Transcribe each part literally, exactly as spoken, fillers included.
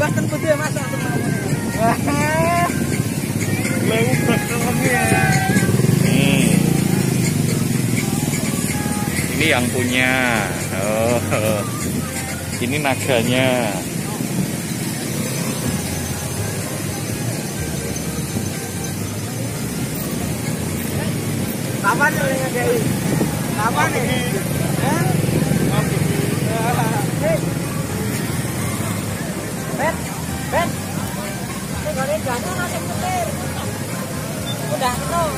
Bahkan beda masak semua. Wah, lewu berkelemnya. Nih, ini yang punya. Oh, ini naganya. Kapan nih dengan Dewi? Kapan nih? Ben, Ben, tinggal di jalan masih putih. Udah tuh.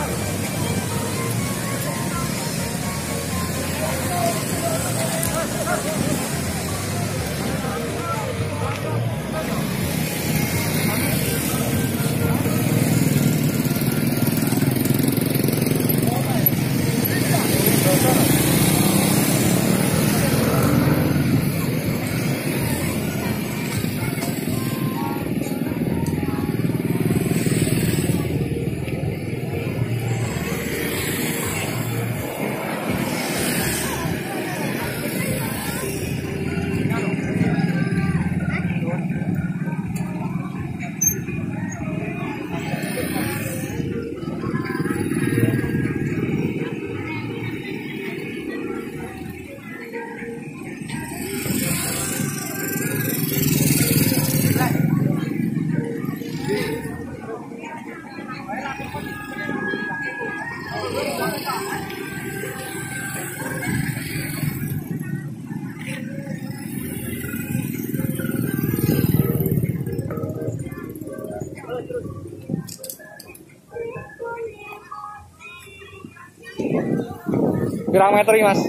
Berapa meter ini, Mas?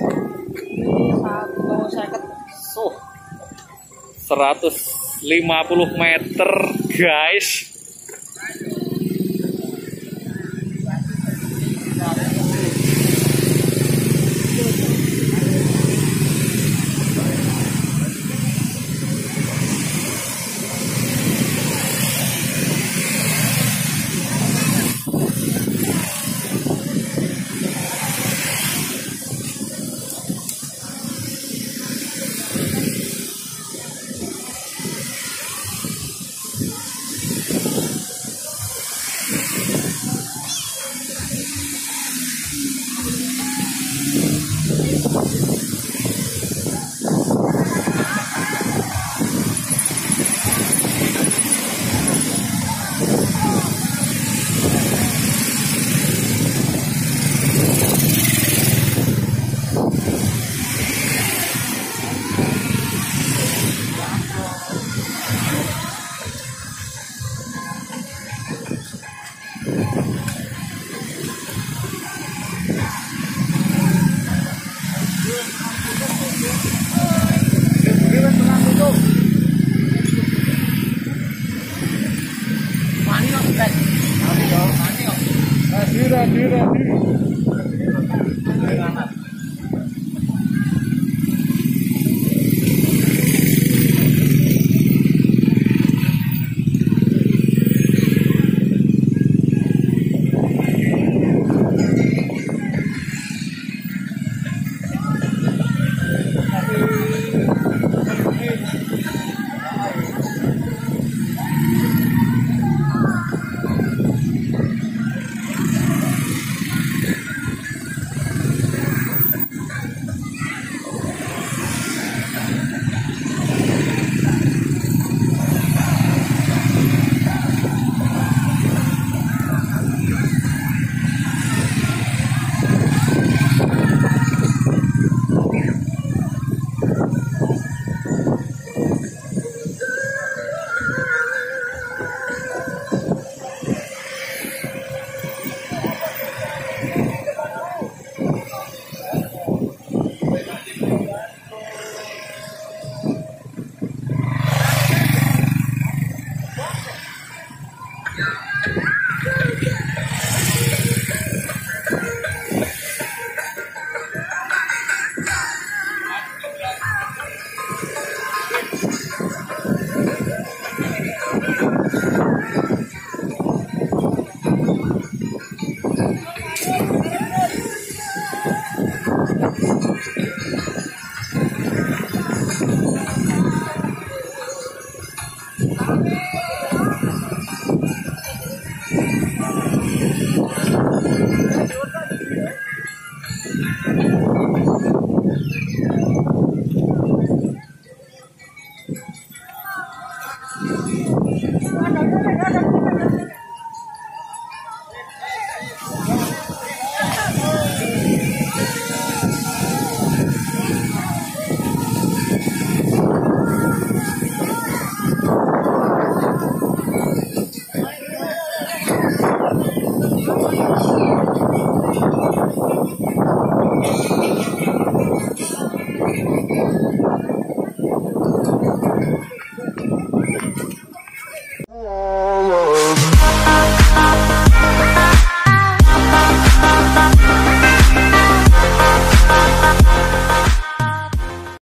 seratus lima puluh meter, guys.